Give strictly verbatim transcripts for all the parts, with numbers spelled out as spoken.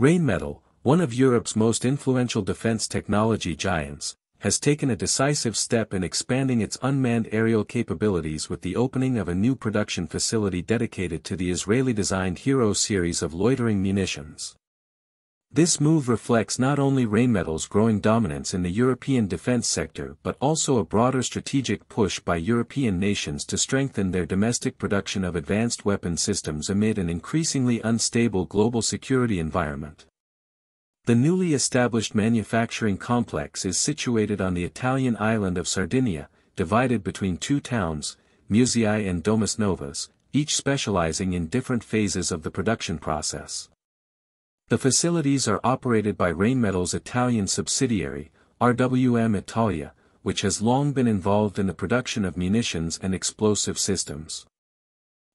Rheinmetall, one of Europe's most influential defense technology giants, has taken a decisive step in expanding its unmanned aerial capabilities with the opening of a new production facility dedicated to the Israeli-designed Hero series of loitering munitions. This move reflects not only Rheinmetall's growing dominance in the European defense sector but also a broader strategic push by European nations to strengthen their domestic production of advanced weapon systems amid an increasingly unstable global security environment. The newly established manufacturing complex is situated on the Italian island of Sardinia, divided between two towns, Musei and Domusnovas, each specializing in different phases of the production process. The facilities are operated by Rheinmetall's Italian subsidiary, R W M Italia, which has long been involved in the production of munitions and explosive systems.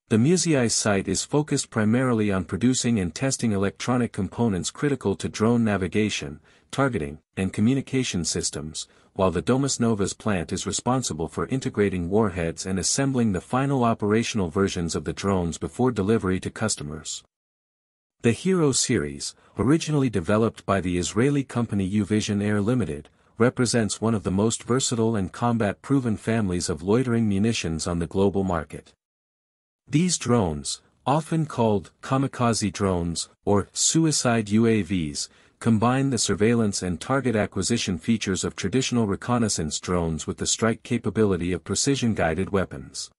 The Musei site is focused primarily on producing and testing electronic components critical to drone navigation, targeting, and communication systems, while the Domusnovas plant is responsible for integrating warheads and assembling the final operational versions of the drones before delivery to customers. The Hero series, originally developed by the Israeli company UVision Air Limited, represents one of the most versatile and combat-proven families of loitering munitions on the global market. These drones, often called kamikaze drones or suicide U A Vs, combine the surveillance and target acquisition features of traditional reconnaissance drones with the strike capability of precision-guided weapons.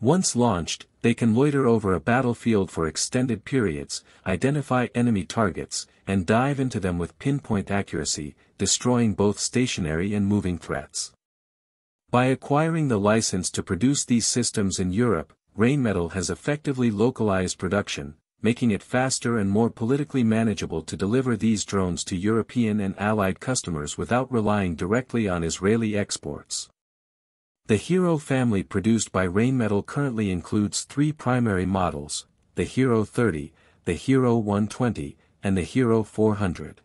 Once launched, they can loiter over a battlefield for extended periods, identify enemy targets, and dive into them with pinpoint accuracy, destroying both stationary and moving threats. By acquiring the license to produce these systems in Europe, Rheinmetall has effectively localized production, making it faster and more politically manageable to deliver these drones to European and allied customers without relying directly on Israeli exports. The Hero family produced by Rheinmetall currently includes three primary models, the Hero thirty, the Hero one twenty, and the Hero four hundred.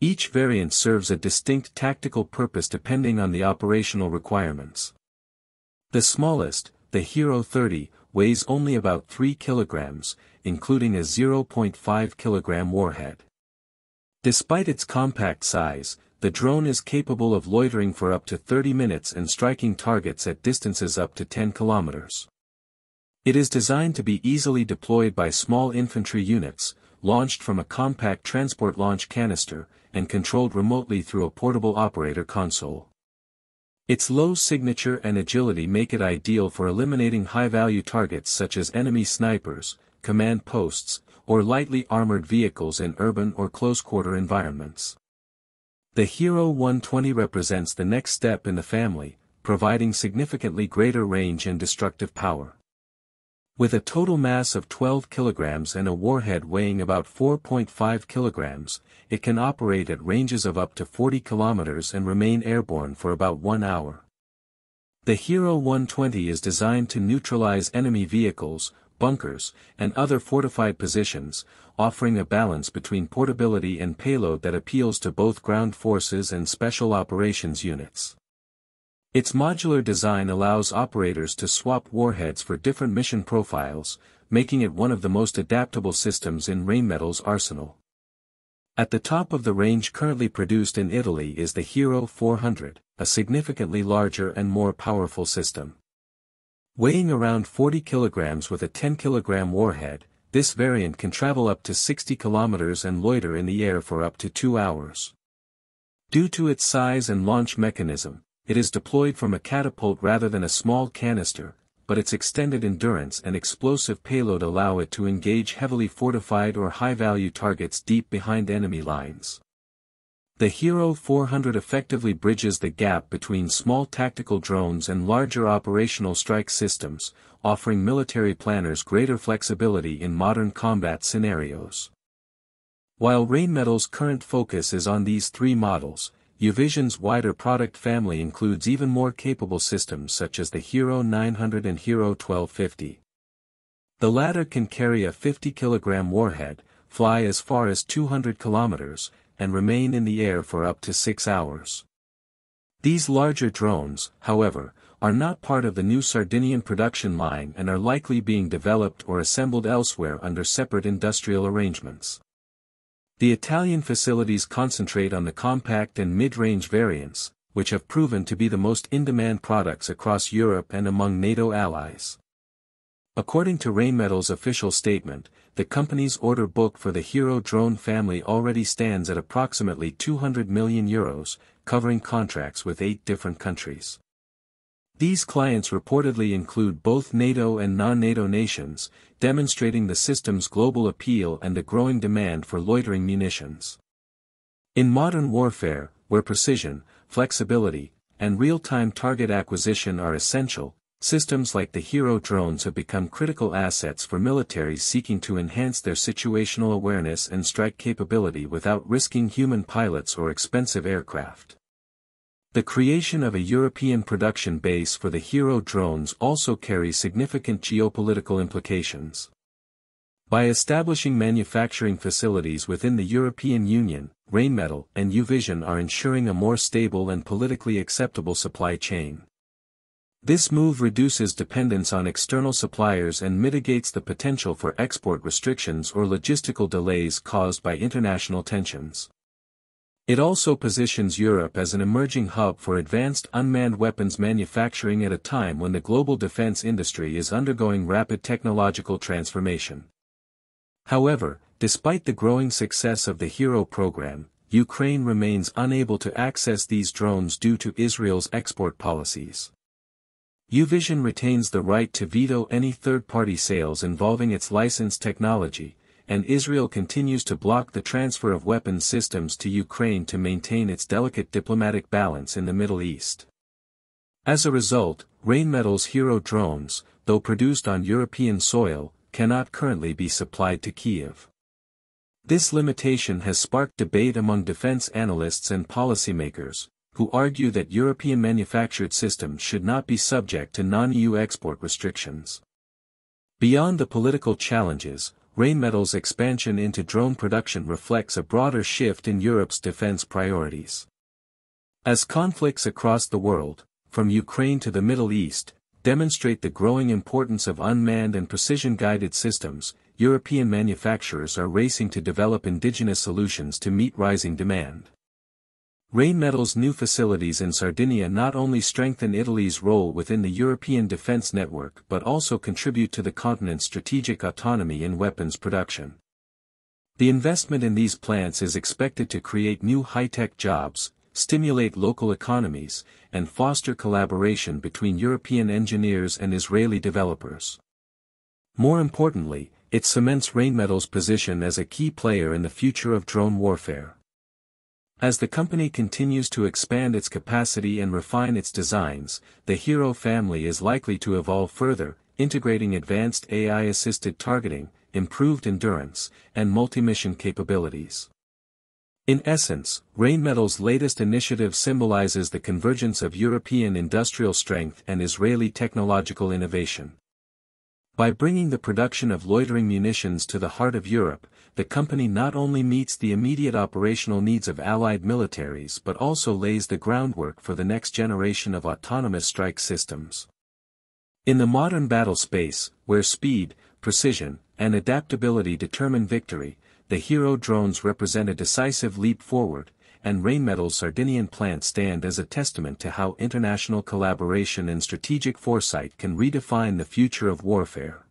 Each variant serves a distinct tactical purpose depending on the operational requirements. The smallest, the Hero thirty, weighs only about three kilograms, including a zero point five kilogram warhead. Despite its compact size, the drone is capable of loitering for up to thirty minutes and striking targets at distances up to ten kilometers. It is designed to be easily deployed by small infantry units, launched from a compact transport launch canister, and controlled remotely through a portable operator console. Its low signature and agility make it ideal for eliminating high-value targets such as enemy snipers, command posts, or lightly armored vehicles in urban or close-quarter environments. The Hero one twenty represents the next step in the family, providing significantly greater range and destructive power. With a total mass of twelve kilograms and a warhead weighing about four point five kilograms, it can operate at ranges of up to forty kilometers and remain airborne for about one hour. The Hero one twenty is designed to neutralize enemy vehicles, bunkers, and other fortified positions, offering a balance between portability and payload that appeals to both ground forces and special operations units. Its modular design allows operators to swap warheads for different mission profiles, making it one of the most adaptable systems in Rheinmetall's arsenal. At the top of the range currently produced in Italy is the Hero four hundred, a significantly larger and more powerful system. Weighing around forty kilograms with a ten kilogram warhead, this variant can travel up to sixty kilometers and loiter in the air for up to two hours. Due to its size and launch mechanism, it is deployed from a catapult rather than a small canister, but its extended endurance and explosive payload allow it to engage heavily fortified or high-value targets deep behind enemy lines. The Hero four hundred effectively bridges the gap between small tactical drones and larger operational strike systems, offering military planners greater flexibility in modern combat scenarios. While Rheinmetall's current focus is on these three models, UVision's wider product family includes even more capable systems such as the Hero nine hundred and Hero twelve fifty. The latter can carry a fifty kilogram warhead, fly as far as two hundred kilometers, and remain in the air for up to six hours. These larger drones, however, are not part of the new Sardinian production line and are likely being developed or assembled elsewhere under separate industrial arrangements. The Italian facilities concentrate on the compact and mid-range variants, which have proven to be the most in-demand products across Europe and among NATO allies. According to Rheinmetall's official statement, the company's order book for the Hero drone family already stands at approximately two hundred million euros, covering contracts with eight different countries. These clients reportedly include both NATO and non-NATO nations, demonstrating the system's global appeal and the growing demand for loitering munitions. In modern warfare, where precision, flexibility, and real-time target acquisition are essential, systems like the Hero drones have become critical assets for militaries seeking to enhance their situational awareness and strike capability without risking human pilots or expensive aircraft. The creation of a European production base for the Hero drones also carries significant geopolitical implications. By establishing manufacturing facilities within the European Union, Rheinmetall and UVision are ensuring a more stable and politically acceptable supply chain. This move reduces dependence on external suppliers and mitigates the potential for export restrictions or logistical delays caused by international tensions. It also positions Europe as an emerging hub for advanced unmanned weapons manufacturing at a time when the global defense industry is undergoing rapid technological transformation. However, despite the growing success of the Hero program, Ukraine remains unable to access these drones due to Israel's export policies. UVision retains the right to veto any third-party sales involving its licensed technology, and Israel continues to block the transfer of weapons systems to Ukraine to maintain its delicate diplomatic balance in the Middle East. As a result, Rheinmetall's Hero drones, though produced on European soil, cannot currently be supplied to Kiev. This limitation has sparked debate among defense analysts and policymakers, who argue that European manufactured systems should not be subject to non-E U export restrictions. Beyond the political challenges, Rheinmetall's expansion into drone production reflects a broader shift in Europe's defense priorities. As conflicts across the world, from Ukraine to the Middle East, demonstrate the growing importance of unmanned and precision-guided systems, European manufacturers are racing to develop indigenous solutions to meet rising demand. Rheinmetall's new facilities in Sardinia not only strengthen Italy's role within the European defense network but also contribute to the continent's strategic autonomy in weapons production. The investment in these plants is expected to create new high-tech jobs, stimulate local economies, and foster collaboration between European engineers and Israeli developers. More importantly, it cements Rheinmetall's position as a key player in the future of drone warfare. As the company continues to expand its capacity and refine its designs, the Hero family is likely to evolve further, integrating advanced A I-assisted targeting, improved endurance, and multi-mission capabilities. In essence, Rheinmetall's latest initiative symbolizes the convergence of European industrial strength and Israeli technological innovation. By bringing the production of loitering munitions to the heart of Europe, the company not only meets the immediate operational needs of allied militaries but also lays the groundwork for the next generation of autonomous strike systems. In the modern battle space, where speed, precision, and adaptability determine victory, the Hero drones represent a decisive leap forward, and Rheinmetall's Sardinian plant stand as a testament to how international collaboration and strategic foresight can redefine the future of warfare.